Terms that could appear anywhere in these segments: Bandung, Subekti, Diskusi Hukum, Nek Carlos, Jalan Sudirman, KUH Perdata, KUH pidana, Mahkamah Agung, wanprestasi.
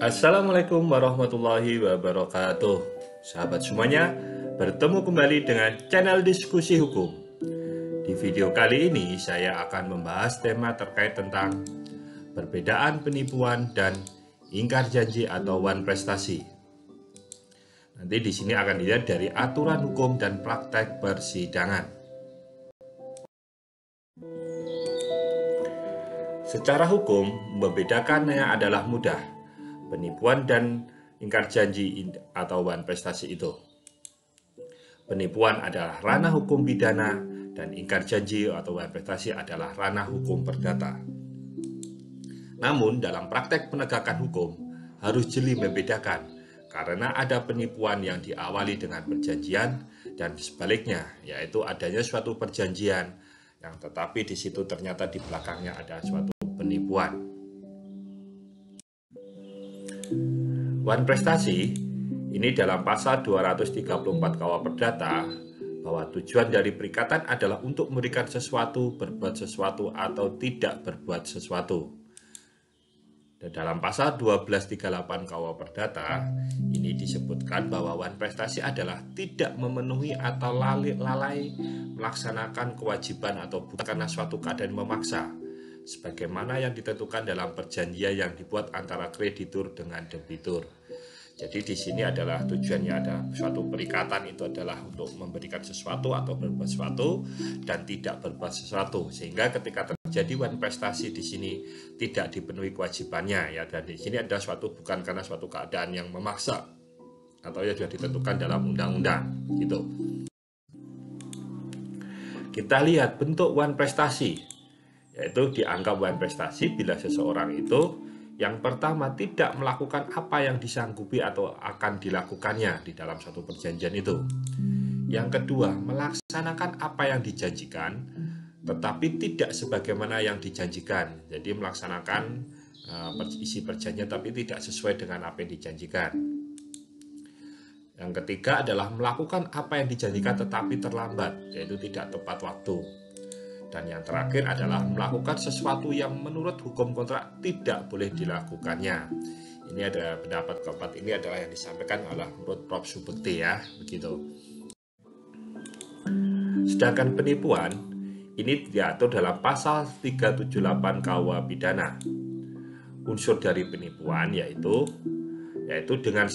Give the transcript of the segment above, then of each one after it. Assalamualaikum warahmatullahi wabarakatuh. Sahabat semuanya, bertemu kembali dengan channel Diskusi Hukum. Di video kali ini saya akan membahas tema terkait tentang perbedaan penipuan dan ingkar janji atau wanprestasi. Nanti di sini akan dilihat dari aturan hukum dan praktek persidangan. Secara hukum, membedakannya adalah mudah. Penipuan dan ingkar janji atau wanprestasi itu. Penipuan adalah ranah hukum pidana dan ingkar janji atau wanprestasi adalah ranah hukum perdata. Namun dalam praktek penegakan hukum harus jeli membedakan karena ada penipuan yang diawali dengan perjanjian dan sebaliknya, yaitu adanya suatu perjanjian yang tetapi di situ ternyata di belakangnya ada suatu penipuan. Wanprestasi ini dalam pasal 234 KUH Perdata bahwa tujuan dari perikatan adalah untuk memberikan sesuatu, berbuat sesuatu, atau tidak berbuat sesuatu. Dan dalam pasal 1238 KUH Perdata ini disebutkan bahwa wanprestasi adalah tidak memenuhi atau lalai melaksanakan kewajiban atau bukan karena suatu keadaan memaksa, sebagaimana yang ditentukan dalam perjanjian yang dibuat antara kreditur dengan debitur. Jadi di sini adalah tujuannya ada suatu perikatan itu adalah untuk memberikan sesuatu atau berbuat sesuatu dan tidak berbuat sesuatu, sehingga ketika terjadi wanprestasi di sini tidak dipenuhi kewajibannya, ya, dan di sini ada suatu bukan karena suatu keadaan yang memaksa atau yang sudah ditentukan dalam undang-undang gitu. Kita lihat bentuk wanprestasi, yaitu dianggap wanprestasi bila seseorang itu yang pertama tidak melakukan apa yang disanggupi atau akan dilakukannya di dalam suatu perjanjian itu. Yang kedua, melaksanakan apa yang dijanjikan tetapi tidak sebagaimana yang dijanjikan. Jadi melaksanakan isi perjanjian tapi tidak sesuai dengan apa yang dijanjikan. Yang ketiga adalah melakukan apa yang dijanjikan tetapi terlambat, yaitu tidak tepat waktu. Dan yang terakhir adalah melakukan sesuatu yang menurut hukum kontrak tidak boleh dilakukannya. Ini ada pendapat keempat, ini adalah yang disampaikan oleh menurut Prof. Subekti, ya, begitu. Sedangkan penipuan ini diatur dalam pasal 378 KUH pidana. Unsur dari penipuan yaitu dengan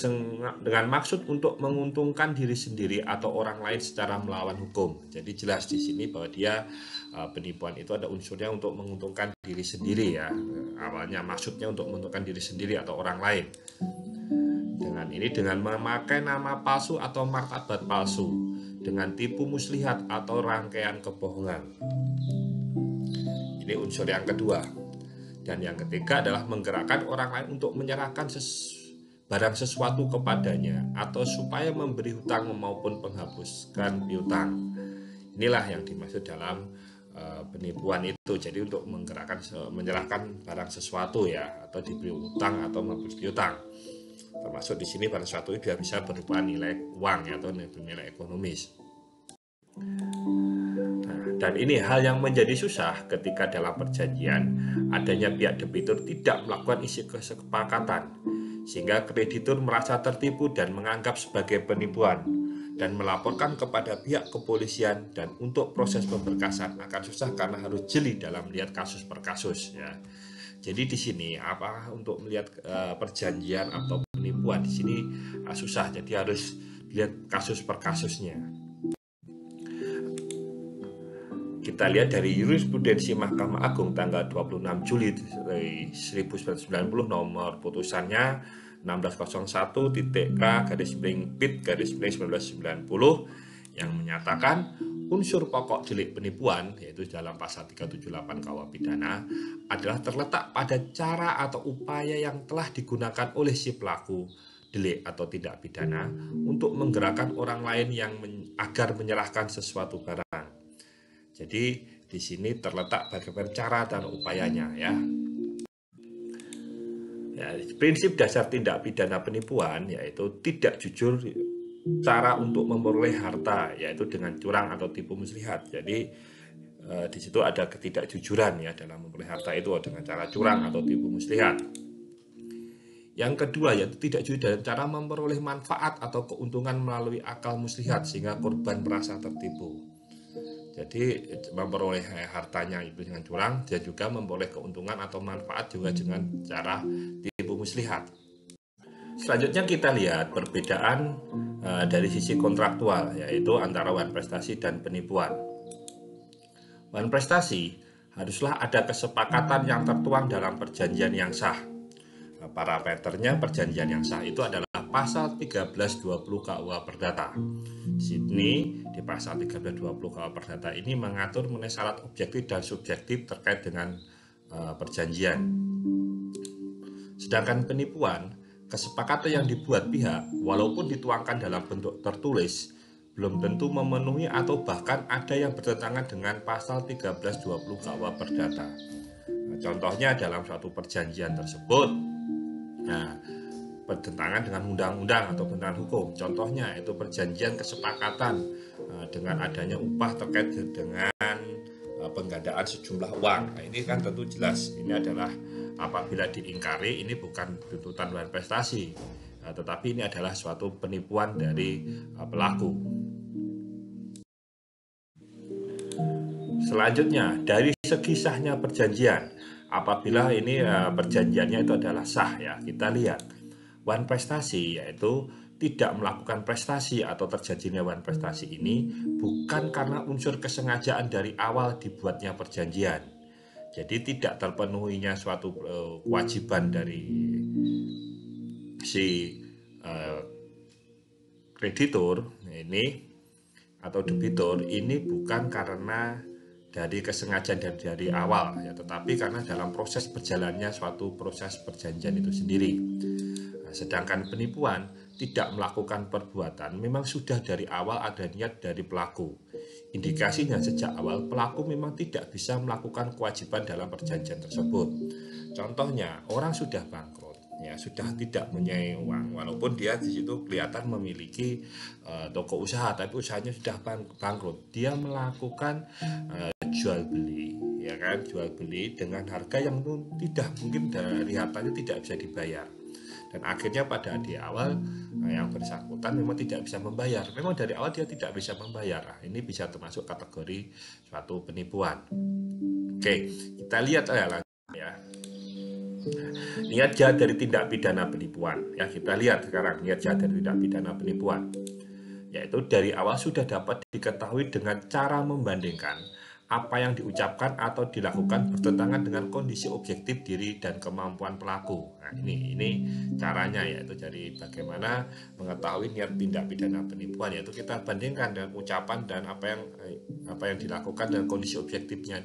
maksud untuk menguntungkan diri sendiri atau orang lain secara melawan hukum. Jadi jelas di sini bahwa dia penipuan itu ada unsurnya untuk menguntungkan diri sendiri, ya. Awalnya maksudnya untuk menguntungkan diri sendiri atau orang lain. Dengan memakai nama palsu atau martabat palsu, dengan tipu muslihat atau rangkaian kebohongan. Ini unsur yang kedua. Dan yang ketiga adalah menggerakkan orang lain untuk menyerahkan barang sesuatu kepadanya atau supaya memberi hutang maupun menghapuskan piutang. Inilah yang dimaksud dalam penipuan itu. Jadi untuk menyerahkan barang sesuatu, ya, atau diberi hutang atau menghapus piutang. Termasuk di sini barang sesuatu itu bisa berupa nilai uang, ya, atau nilai ekonomis. Dan ini hal yang menjadi susah ketika dalam perjanjian adanya pihak debitur tidak melakukan isi kesepakatan, sehingga kreditur merasa tertipu dan menganggap sebagai penipuan dan melaporkan kepada pihak kepolisian, dan untuk proses pemberkasan akan susah karena harus jeli dalam melihat kasus per kasus, ya. Jadi di sini apa untuk melihat perjanjian atau penipuan di sini susah, jadi harus lihat kasus per kasusnya. Kita lihat dari jurisprudensi Mahkamah Agung tanggal 26 Juli 1990 nomor putusannya 1601.K/Pid/1990 yang menyatakan unsur pokok delik penipuan, yaitu dalam pasal 378 KUH pidana, adalah terletak pada cara atau upaya yang telah digunakan oleh si pelaku delik atau tindak pidana untuk menggerakkan orang lain agar menyerahkan sesuatu barang. Jadi di sini terletak bagaimana cara dan upayanya, ya. Ya, prinsip dasar tindak pidana penipuan yaitu tidak jujur cara untuk memperoleh harta, yaitu dengan curang atau tipu muslihat. Jadi di situ ada ketidakjujuran, ya, dalam memperoleh harta itu dengan cara curang atau tipu muslihat. Yang kedua, yaitu tidak jujur dalam cara memperoleh manfaat atau keuntungan melalui akal muslihat sehingga korban merasa tertipu. Jadi memperoleh hartanya itu dengan curang, dia juga memperoleh keuntungan atau manfaat juga dengan cara tipu muslihat. Selanjutnya kita lihat perbedaan dari sisi kontraktual, yaitu antara wanprestasi dan penipuan. Wanprestasi haruslah ada kesepakatan yang tertuang dalam perjanjian yang sah. Parameternya perjanjian yang sah itu adalah pasal 1320 KUH Perdata. Di sini di pasal 1320 KUH Perdata ini mengatur mengenai syarat objektif dan subjektif terkait dengan perjanjian. Sedangkan penipuan, kesepakatan yang dibuat pihak walaupun dituangkan dalam bentuk tertulis belum tentu memenuhi atau bahkan ada yang bertentangan dengan pasal 1320 KUH Perdata. Nah, contohnya dalam suatu perjanjian tersebut bertentangan dengan undang-undang atau bentangan hukum. Contohnya itu perjanjian kesepakatan dengan adanya upah terkait dengan penggandaan sejumlah uang. Nah, ini kan tentu jelas ini adalah apabila diingkari ini bukan tuntutan wanprestasi, tetapi ini adalah suatu penipuan dari pelaku. Selanjutnya dari segi sahnya perjanjian. Apabila ini perjanjiannya itu adalah sah, ya kita lihat wanprestasi yaitu tidak melakukan prestasi atau terjadinya wanprestasi ini bukan karena unsur kesengajaan dari awal dibuatnya perjanjian. Jadi tidak terpenuhinya suatu kewajiban dari si kreditur ini atau debitur ini bukan karena dari kesengajaan dari awal, ya, tetapi karena dalam proses berjalannya suatu proses perjanjian itu sendiri. Nah, sedangkan penipuan tidak melakukan perbuatan memang sudah dari awal ada niat dari pelaku. Indikasinya sejak awal pelaku memang tidak bisa melakukan kewajiban dalam perjanjian tersebut. Contohnya orang sudah bangkrut, ya sudah tidak mempunyai uang, walaupun dia di situ kelihatan memiliki toko usaha, tapi usahanya sudah bangkrut. Dia melakukan jual beli, ya kan, jual beli dengan harga yang tidak mungkin dari hartanya tidak bisa dibayar, dan akhirnya pada di awal yang bersangkutan memang tidak bisa membayar, memang dari awal dia tidak bisa membayar. Nah, ini bisa termasuk kategori suatu penipuan. Oke, kita lihat ya niat jahat dari tindak pidana penipuan, ya kita lihat sekarang niat jahat dari tindak pidana penipuan, yaitu dari awal sudah dapat diketahui dengan cara membandingkan apa yang diucapkan atau dilakukan bertentangan dengan kondisi objektif diri dan kemampuan pelaku. Nah, ini caranya, yaitu dari bagaimana mengetahui niat tindak pidana penipuan, yaitu kita bandingkan dengan ucapan dan apa yang dilakukan dan kondisi objektifnya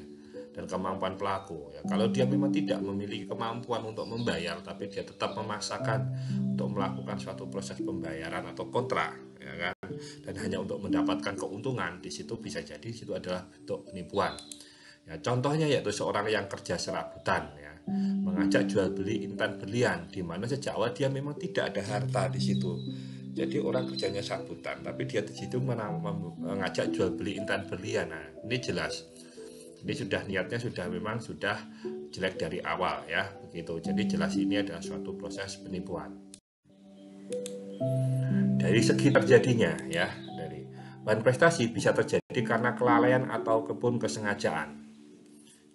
dan kemampuan pelaku. Ya, kalau dia memang tidak memiliki kemampuan untuk membayar, tapi dia tetap memaksakan untuk melakukan suatu proses pembayaran atau kontrak, ya kan, dan hanya untuk mendapatkan keuntungan, di situ bisa jadi itu adalah bentuk penipuan. Ya, contohnya yaitu seorang yang kerja serabutan, ya, mengajak jual beli intan berlian, di mana sejak awal dia memang tidak ada harta di situ. Jadi orang kerjanya serabutan, tapi dia di situ mengajak jual beli intan berlian. Nah, ini jelas. Ini sudah niatnya sudah memang sudah jelek dari awal, ya, begitu. Jadi jelas ini adalah suatu proses penipuan. Dari segi terjadinya, ya, dari wanprestasi bisa terjadi karena kelalaian ataupun kesengajaan.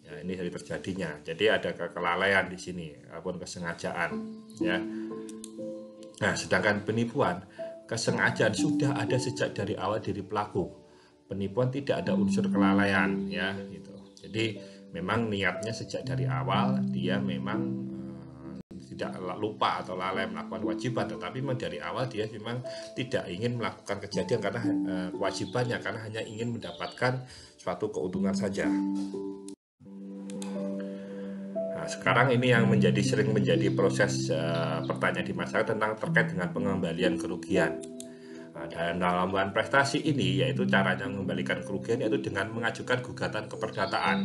Ya, ini dari terjadinya. Jadi ada kelalaian di sini ataupun kesengajaan, ya. Nah, sedangkan penipuan, kesengajaan sudah ada sejak dari awal diri pelaku. Penipuan tidak ada unsur kelalaian, ya, gitu. Jadi memang niatnya sejak dari awal dia memang tidak lupa atau lalai melakukan kewajiban, tetapi dari awal dia memang tidak ingin melakukan kejadian karena kewajibannya, karena hanya ingin mendapatkan suatu keuntungan saja. Nah, sekarang ini yang sering menjadi proses pertanyaan di masyarakat tentang terkait dengan pengembalian kerugian. Nah, dan dalam wanprestasi ini yaitu caranya mengembalikan kerugian yaitu dengan mengajukan gugatan keperdataan.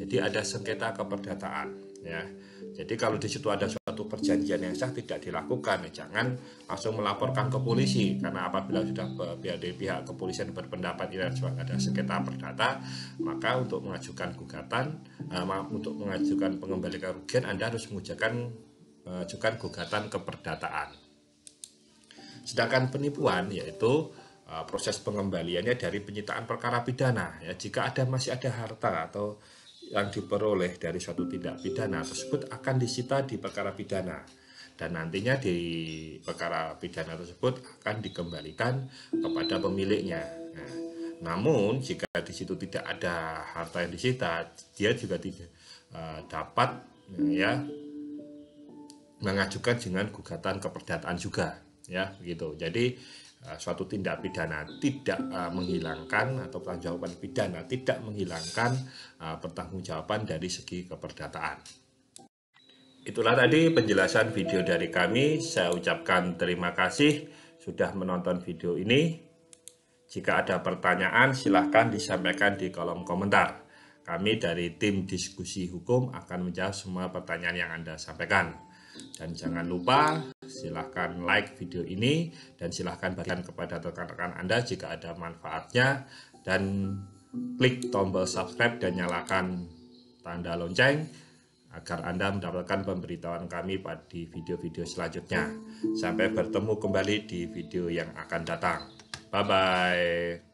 Jadi ada sengketa keperdataan, ya. Jadi kalau di situ ada suatu perjanjian yang sah tidak dilakukan, jangan langsung melaporkan ke polisi, karena apabila sudah pihak kepolisian berpendapat ini ada sengketa perdata, maka untuk mengajukan pengembalikan kerugian Anda harus mengajukan mengajukan gugatan keperdataan. Sedangkan penipuan yaitu proses pengembaliannya dari penyitaan perkara pidana ya, jika masih ada harta atau yang diperoleh dari suatu tindak pidana tersebut akan disita di perkara pidana dan nantinya di perkara pidana tersebut akan dikembalikan kepada pemiliknya. Nah, namun jika di situ tidak ada harta yang disita, dia juga tidak dapat ya mengajukan dengan gugatan keperdataan juga ya, begitu. Jadi suatu tindak pidana tidak menghilangkan atau pertanggungjawaban pidana tidak menghilangkan pertanggungjawaban dari segi keperdataan. Itulah tadi penjelasan video dari kami. Saya ucapkan terima kasih sudah menonton video ini. Jika ada pertanyaan silahkan disampaikan di kolom komentar. Kami dari tim Diskusi Hukum akan menjawab semua pertanyaan yang Anda sampaikan. Dan jangan lupa silahkan like video ini dan silahkan bagikan kepada rekan-rekan Anda jika ada manfaatnya, dan klik tombol subscribe dan nyalakan tanda lonceng agar Anda mendapatkan pemberitahuan kami di video-video selanjutnya. Sampai bertemu kembali di video yang akan datang. Bye-bye.